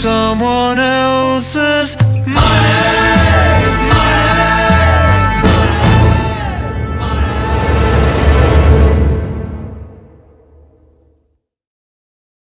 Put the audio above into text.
someone